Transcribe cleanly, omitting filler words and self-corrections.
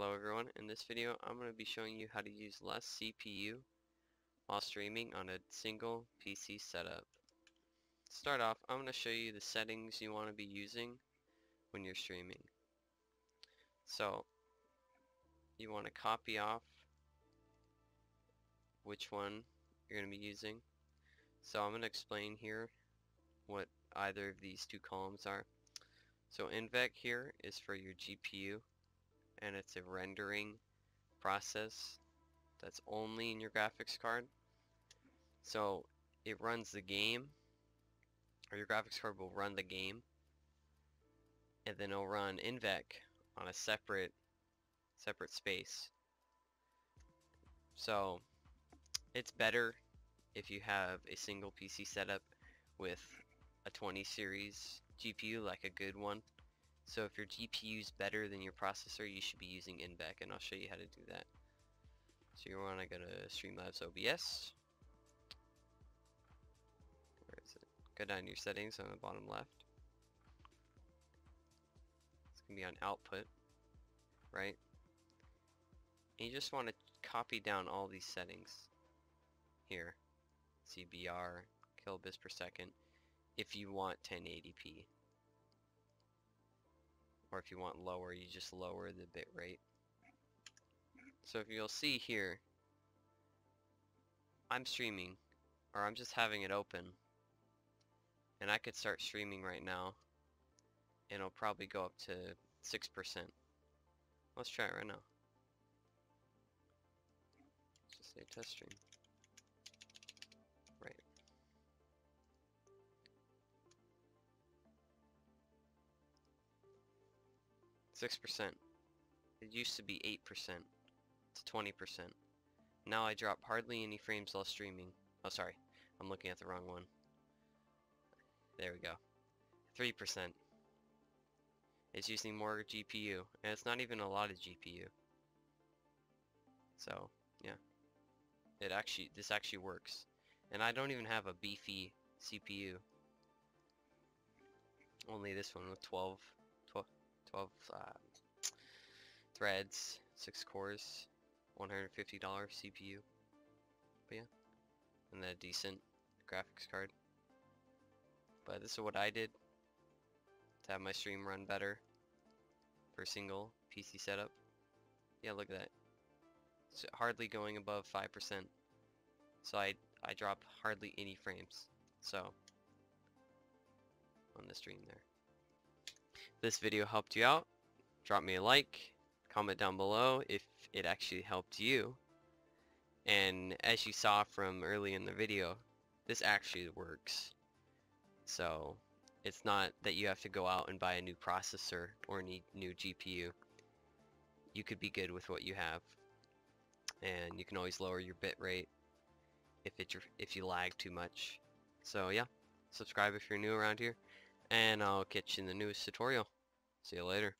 Hello everyone, in this video I'm going to be showing you how to use less CPU while streaming on a single PC setup. To start off, I'm going to show you the settings you want to be using when you're streaming. So, you want to copy off which one you're going to be using. So I'm going to explain here what either of these two columns are. So NVENC here is for your GPU, and it's a rendering process that's only in your graphics card, so it runs the game, or your graphics card will run the game, and then it'll run NVENC on a separate space. So it's better if you have a single PC setup with a 20 series GPU, like a good one. So if your GPU is better than your processor, you should be using NVENC, and I'll show you how to do that. So you want to go to Streamlabs OBS. Where is it? Go down to your settings on the bottom left. It's going to be on output, right? And you just want to copy down all these settings here. CBR, kilobits per second, if you want 1080p. Or if you want lower, you just lower the bit rate. So if you'll see here, I'm streaming, or I'm just having it open, and I could start streaming right now, and it'll probably go up to 6%. Let's try it right now. Just say test stream. Right. (6%). It used to be 8% to 20%. Now I drop hardly any frames while streaming. Oh, sorry, I'm looking at the wrong one. There we go. 3%. It's using more GPU, and it's not even a lot of GPU. So yeah, this actually works, and I don't even have a beefy CPU. Only this one with 12 threads, 6 cores, $150 CPU, but yeah, and a decent graphics card. But this is what I did to have my stream run better for a single PC setup. Yeah, look at that. It's hardly going above 5%, so I drop hardly any frames. So on the stream there. This video helped you out, drop me a like, comment down below if it actually helped you. And as you saw from early in the video, this actually works. So it's not that you have to go out and buy a new processor or need new GPU. You could be good with what you have, and you can always lower your bit rate if you lag too much. So yeah, subscribe if you're new around here. And I'll catch you in the newest tutorial. See you later.